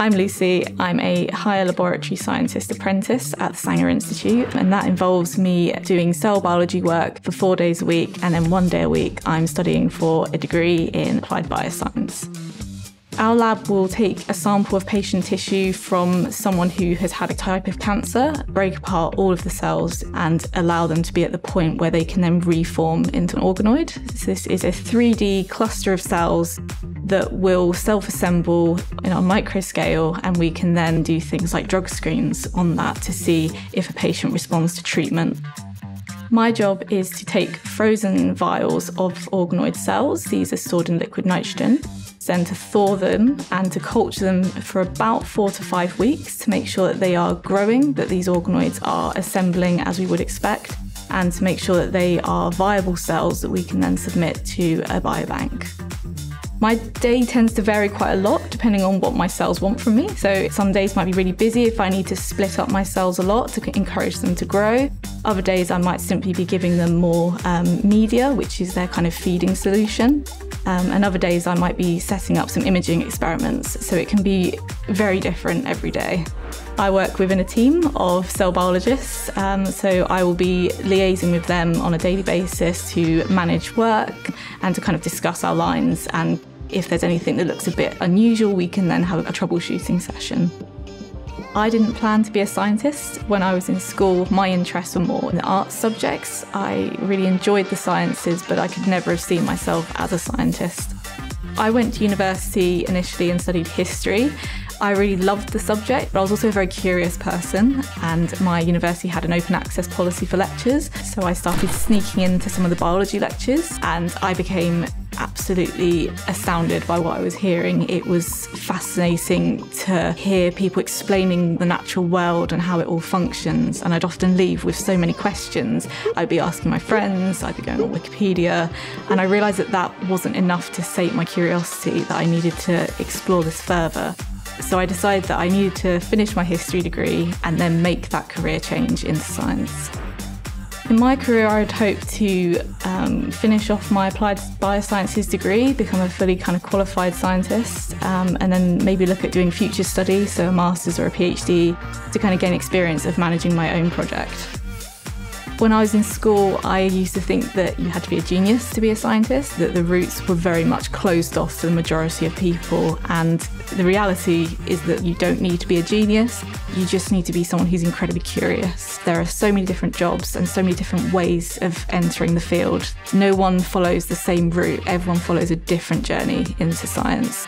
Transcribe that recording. I'm Lucy. I'm a higher laboratory scientist apprentice at the Sanger Institute, and that involves me doing cell biology work for 4 days a week, and then 1 day a week I'm studying for a degree in applied bioscience. Our lab will take a sample of patient tissue from someone who has had a type of cancer, break apart all of the cells and allow them to be at the point where they can then reform into an organoid. So this is a 3D cluster of cells that will self-assemble in our micro scale, and we can then do things like drug screens on that to see if a patient responds to treatment. My job is to take frozen vials of organoid cells, these are stored in liquid nitrogen, then to thaw them and to culture them for about 4 to 5 weeks to make sure that they are growing, that these organoids are assembling as we would expect, and to make sure that they are viable cells that we can then submit to a biobank. My day tends to vary quite a lot depending on what my cells want from me. So some days might be really busy if I need to split up my cells a lot to encourage them to grow. Other days I might simply be giving them more media, which is their kind of feeding solution. And other days I might be setting up some imaging experiments. So it can be very different every day. I work within a team of cell biologists, so I will be liaising with them on a daily basis to manage work and to kind of discuss our lines, and if there's anything that looks a bit unusual, we can then have a troubleshooting session. I didn't plan to be a scientist. When I was in school, my interests were more in the arts subjects. I really enjoyed the sciences, but I could never have seen myself as a scientist. I went to university initially and studied history. I really loved the subject, but I was also a very curious person, and my university had an open access policy for lectures, so I started sneaking into some of the biology lectures, and I became absolutely astounded by what I was hearing. It was fascinating to hear people explaining the natural world and how it all functions, and I'd often leave with so many questions. I'd be asking my friends, I'd be going on Wikipedia, and I realised that that wasn't enough to sate my curiosity, that I needed to explore this further. So I decided that I needed to finish my history degree and then make that career change into science. In my career, I would hope to finish off my applied biosciences degree, become a fully kind of qualified scientist, and then maybe look at doing future studies, so a master's or a PhD, to kind of gain experience of managing my own project. When I was in school, I used to think that you had to be a genius to be a scientist, that the routes were very much closed off to the majority of people, and the reality is that you don't need to be a genius, you just need to be someone who's incredibly curious. There are so many different jobs and so many different ways of entering the field. No one follows the same route, everyone follows a different journey into science.